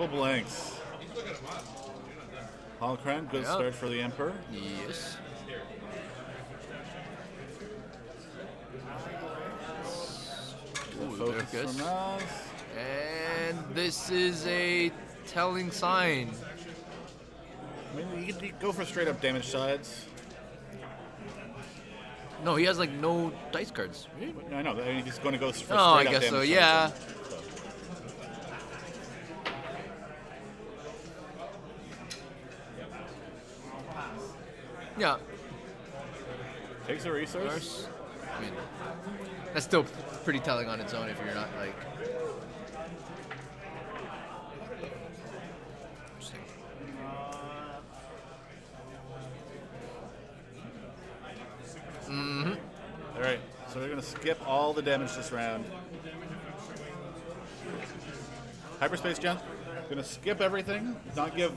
Double blanks. Holocron, good start for the Emperor. Yes. Ooh, focus from us. And this is a telling sign. I mean, you could go for straight up damage sides. No, he has like no dice cards. I know. I mean, he's going to go for straight up damage. Oh, I guess so. Yeah. Yeah. Takes a resource. I mean, that's still pretty telling on its own if you're not like. Interesting. Mm-hmm. All right, so we're gonna skip all the damage this round. Hyperspace jump. Gonna skip everything. Not give.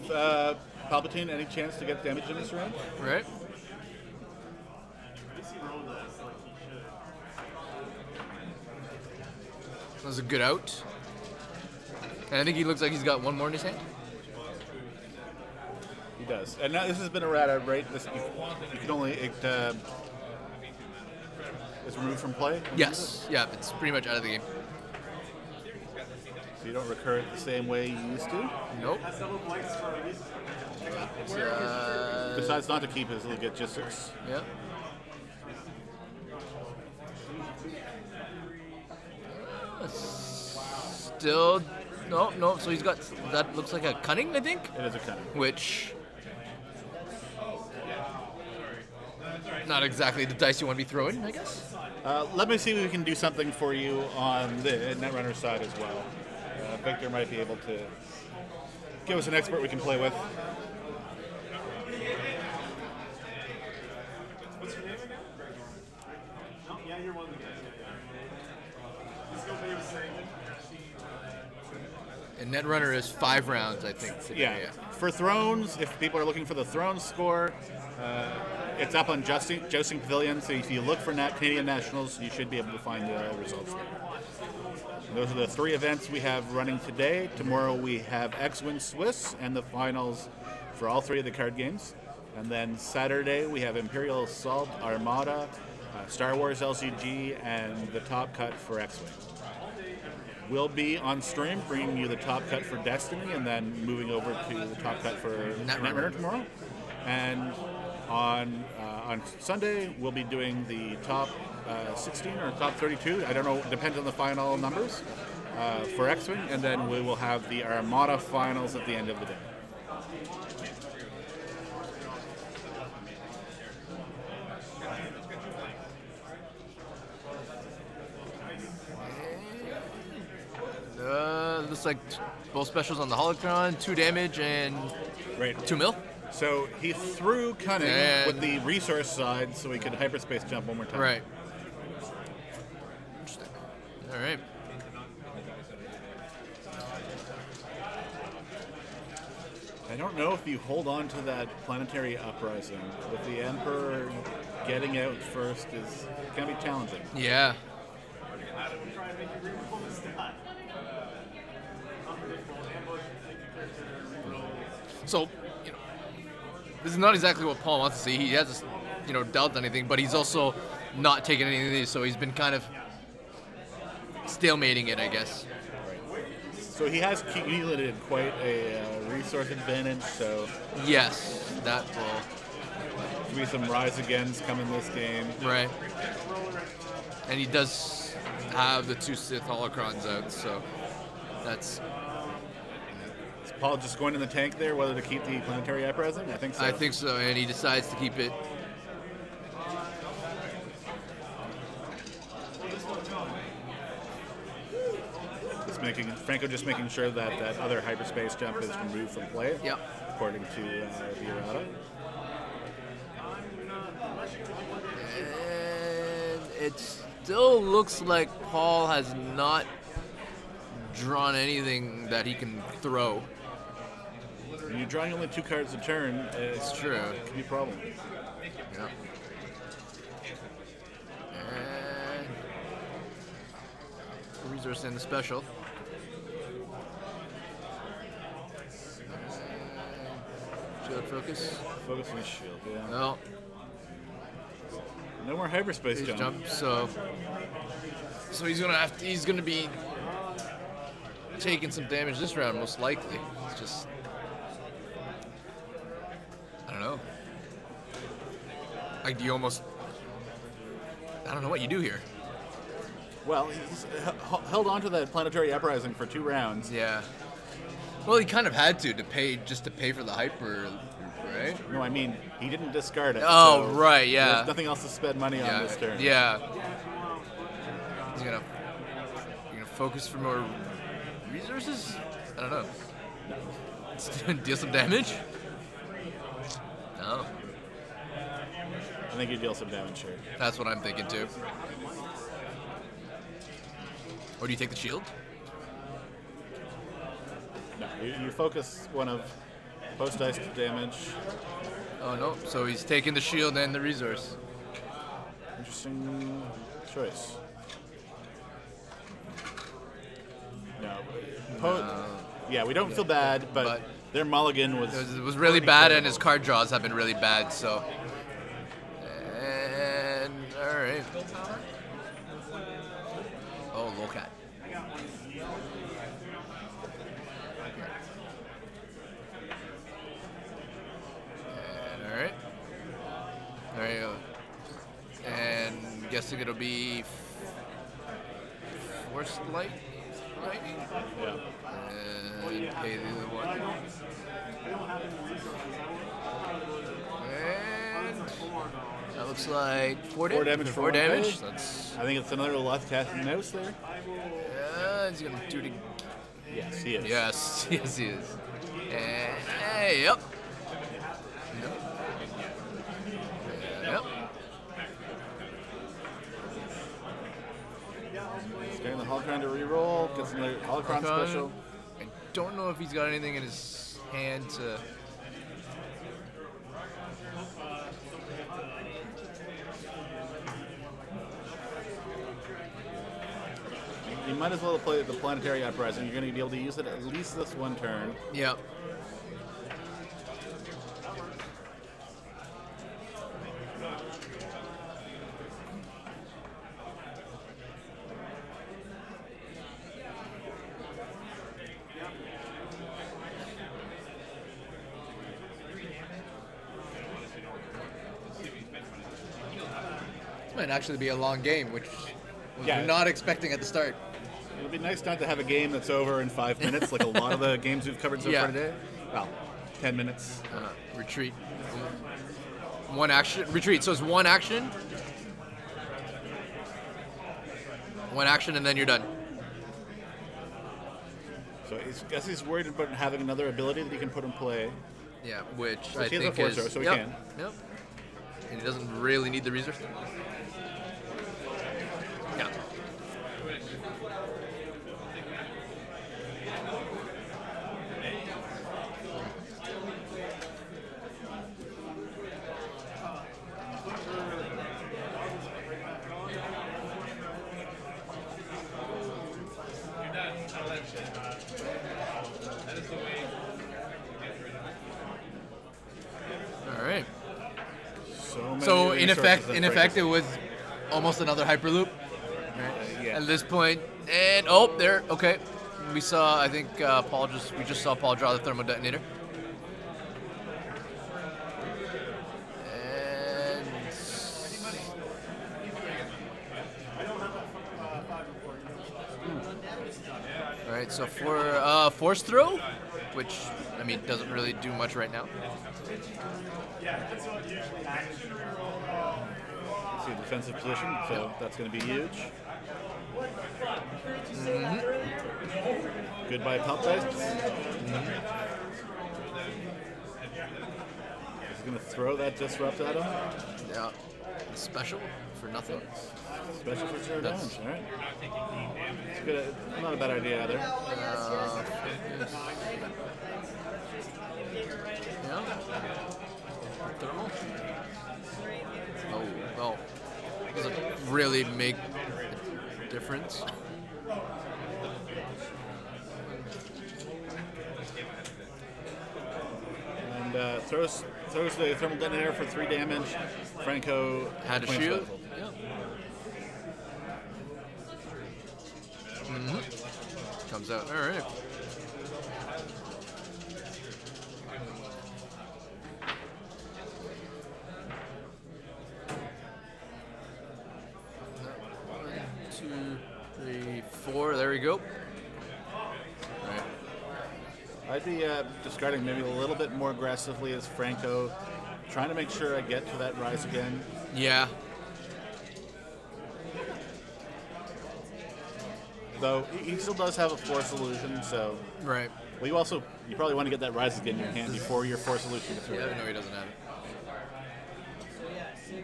Palpatine, any chance to get damage in this round? Right. That was a good out. And I think he looks like he's got one more in his hand. He does. And now this has been a rat out, right? This, you can only... it's removed from play? Yes. Yeah, it's pretty much out of the game. So you don't recur it the same way you used to? Nope. Besides not to keep his logistics. Yeah. Still, no. So he's got that looks like a cunning, I think. It is a cunning. Which, not exactly the dice you want to be throwing, I guess. Let me see if we can do something for you on the Netrunner side as well. Victor might be able to give us an expert we can play with. And Netrunner is 5 rounds, I think. Today. Yeah. For Thrones, if people are looking for the Thrones score, it's up on Jousting Pavilion. So if you look for Canadian Nationals, you should be able to find the results there. And those are the 3 events we have running today. Tomorrow we have X-Wing Swiss and the finals for all 3 of the card games. And then Saturday we have Imperial Assault, Armada, Star Wars LCG, and the top cut for X-Wing. We'll be on stream bringing you the top cut for Destiny and then moving over to the top cut for Nightmare tomorrow. And on Sunday, we'll be doing the top 16 or top 32. I don't know. Depends on the final numbers for X-Wing. And then we will have the Armada finals at the end of the day. Looks like both specials on the Holocron, 2 damage and right. 2 mil. So he threw cunning and with the resource side so he could hyperspace jump one more time. Right. Interesting. All right. I don't know if you hold on to that Planetary Uprising, but the Emperor getting out first is going to be challenging. Yeah. So, you know, this is not exactly what Paul wants to see. He hasn't, you know, dealt anything, but he's also not taking any of these, so he's been kind of stalemating it, I guess. Right. So he has accumulated quite a resource advantage, so... Yes, that will... be some Rise Against coming this game. Right. And he does have the 2 Sith Holocrons out, so that's... Paul just going in the tank there, whether to keep the Planetary Uprising? I think so. I think so, and he decides to keep it. It's making Franco just making sure that that other hyperspace jump is removed from play, yep. According to the errata. And it still looks like Paul has not drawn anything that he can throw. When you're drawing only 2 cards a turn, it's true. It could be a problem. Yeah. And resource in the special. shield focus. Focus on his shield, yeah. No. No more hyperspace jump. So he's gonna have to, he's gonna be taking some damage this round, most likely. It's just, I don't know. Like, do you almost, I don't know what you do here. Well, he's held on to that planetary uprising for 2 rounds. Yeah. Well, he kind of had to pay, just to pay for the hyper, right? No, I mean, he didn't discard it. Oh, so right, yeah. There's nothing else to spend money on this turn. Yeah. He's going to focus for more resources? I don't know. No. Deal some damage? No. I think he'd deal some damage here. That's what I'm thinking, too. Or do you take the shield? No, you focus one of post dice to damage. Oh no, so he's taking the shield and the resource. Interesting choice. No. Yeah, we don't feel bad, but their mulligan was really bad, and his card draws have been really bad, so. And, alright. Oh, Lolcat. Alright. There you go. And guessing it'll be force light? Lightning? Yeah. And pay the other one. And that looks like 4 damage. 4 damage. That's, I think it's another left casting nose there. Yeah, he's gonna do it. Yes, he is. Yes, yes he is. And hey, yep. The Holocron to reroll, gets another Holocron special. I don't know if he's got anything in his hand to. You might as well play the Planetary Uprising. You're going to be able to use it at least this one turn. Yep. Actually be a long game, which we're not expecting at the start. It'll be nice not to have a game that's over in 5 minutes, like a lot of the games we've covered so far today. Well, 10 minutes. Retreat. One action. Retreat. So it's one action. One action, and then you're done. So I guess he's worried about having another ability that he can put in play. Yeah, which so I think has a force throw, so he can. Yep. And he doesn't really need the resource. In effect, it was almost another hyperloop. Right? At this point, and oh, there. Okay, we saw. I think Paul just. We just saw Paul draw the thermal detonator. And all right, so for force throw, which I mean doesn't really do much right now. See the defensive position, so that's going to be huge. Mm-hmm. Goodbye, Palpatine. Mm-hmm. He's going to throw that disrupt at him. Yeah. Special for nothing. Special for 0 damage, all right. It's good. Not a bad idea either. Yeah. Thermal? Oh, does it really make a difference? And and throws the thermal detonator for 3 damage. Franco had a shield. Yeah. Mm-hmm. Comes out. All right. There we go. All right. I'd be discarding maybe a little bit more aggressively as Franco, trying to make sure I get to that rise again. Yeah. Though he still does have a force illusion, so. Right. Well, you also you probably want to get that rise again in your hand before your force illusion gets rid of it. Yeah, no, he doesn't have it. So yeah, 6-4.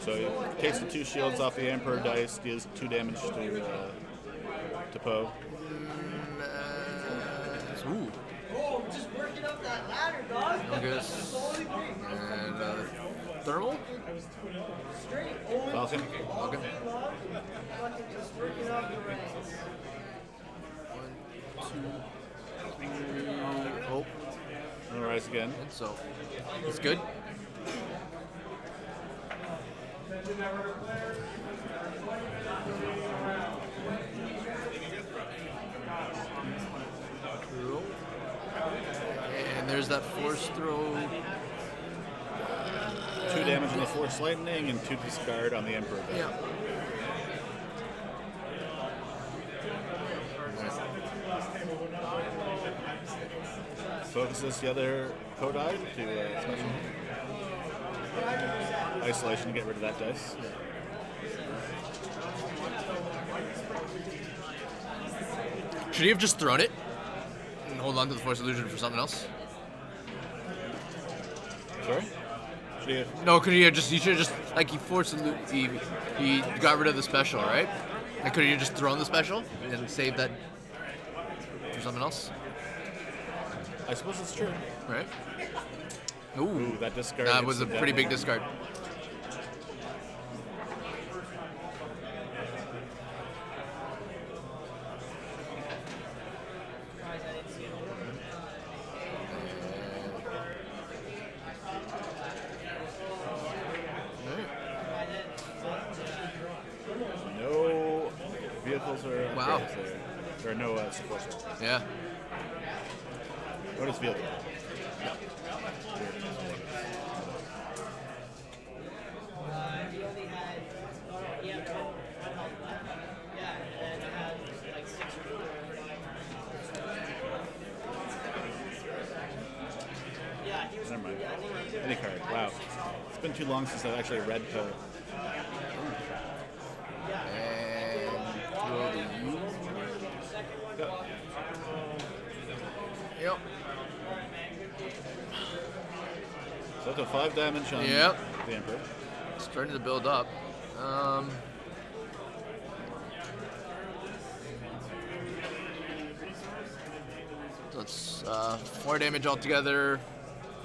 So he takes the 2 shields off the Emperor dice, deals 2 damage to Poe. Ooh. Oh, just working up that ladder, dog. And thermal? Falcon. Falcon. 1, 2, 3. Oh. And rise again. And so it's good. Cool. And there's that force throw. 2 damage on the force lightning and 2 discard on the Emperor. Yeah. Focuses the other Kodai to special. Isolation to get rid of that dice. Yeah. Should he have just thrown it and hold on to the force illusion for something else? Sorry? Should he have? No, could he have just? He should have just like he forced he got rid of the special, right? Like could he have just thrown the special and saved that for something else? I suppose it's true. Right. Ooh. Ooh, that discard. That was a pretty big discard. No vehicles or wow. There are no supports. Yeah. What is vehicle? Never mind. Any card. Wow. It's been too long since I've actually read Poe. And go. Yep. So that's a 5 damage on the Emperor. It's starting to build up. So it's 4 damage altogether.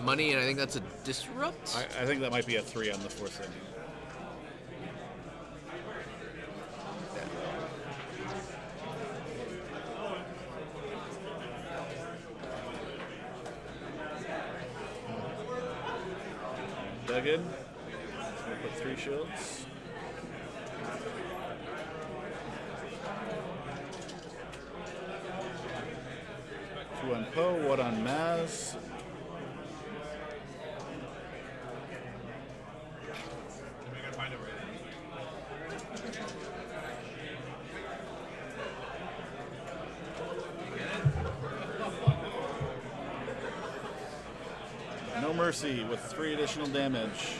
Money, and I think that's a disrupt? I think that might be a 3 on the force lightning. Dug in. We'll put 3 shields. Two on Poe, 1 on Maz. Mercy with 3 additional damage.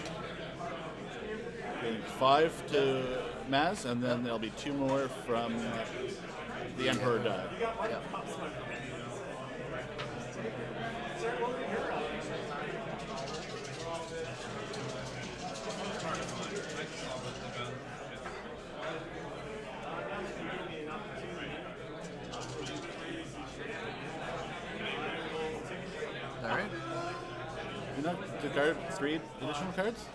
Getting 5 to Maz, and then there'll be 2 more from the Emperor die. Yeah. Card, 3 additional cards?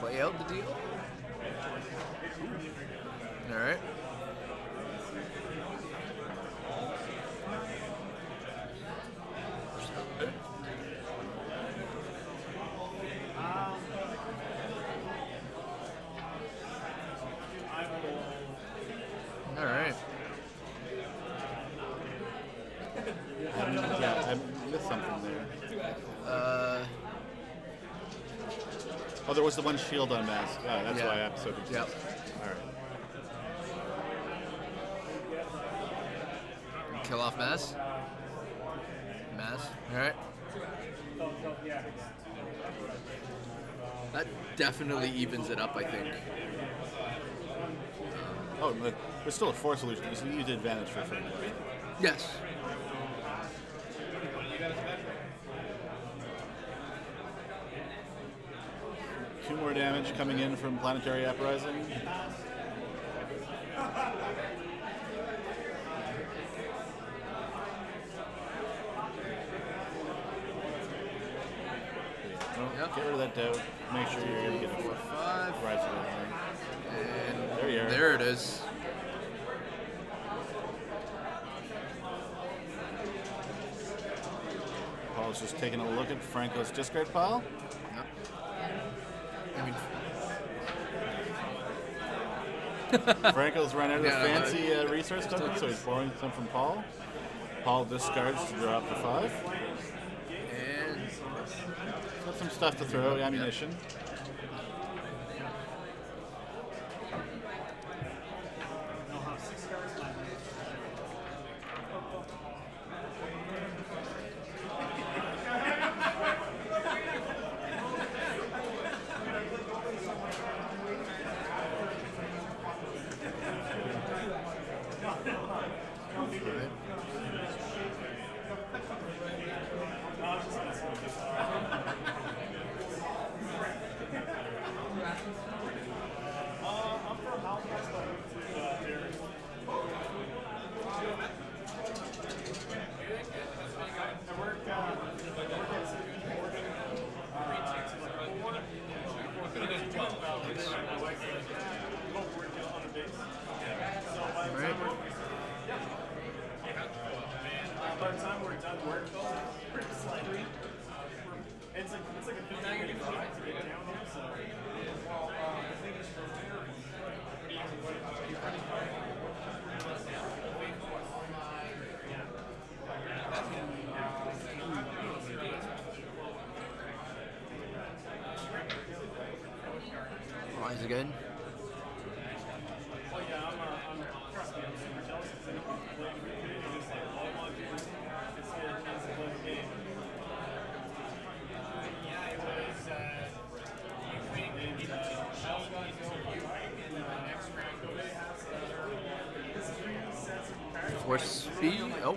play out the deal. Alright. Alright. Yeah, I missed something there. Oh, there was the one shield on Maz. Oh, that's why I'm so confused. Yep. Alright. Kill off Maz. Alright. That definitely evens it up, I think. Oh, but there's still a force illusion. So you used advantage for free. Yes. Two more damage coming in from Planetary Uprising. Yep. Get rid of that doubt. Make sure you're going to get a 4-5. Rise Against. And there you are. There it is. Paul's just taking a look at Franco's discard pile. Yep. I mean, Franco's run out of fancy resource tokens, so he's borrowing some from Paul. Paul discards to draw up the 5. Some stuff to throw, ammunition. Again. Force speed. Oh.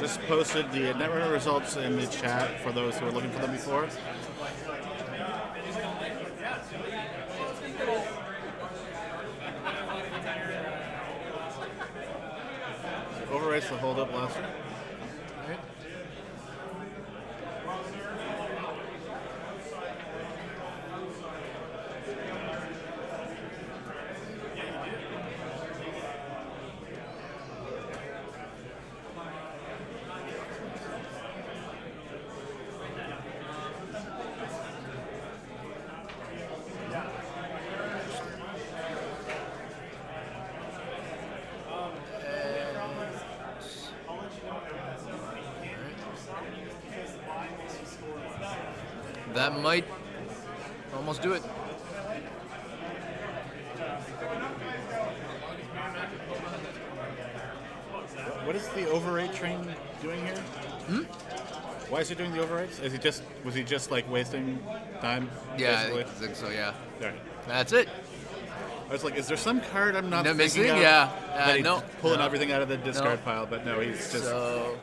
Just posted the Netrunner results in the chat for those who are looking for them before. Overwrites the hold up last one. That might almost do it. What is the overrate train doing here? Hmm? Why is he doing the overrates? Is he just like wasting time? Yeah, basically? I think so. Yeah. All right. That's it. I was like, is there some card I'm not missing? Yeah. Pulling everything out of the discard pile, but no, he's just. So...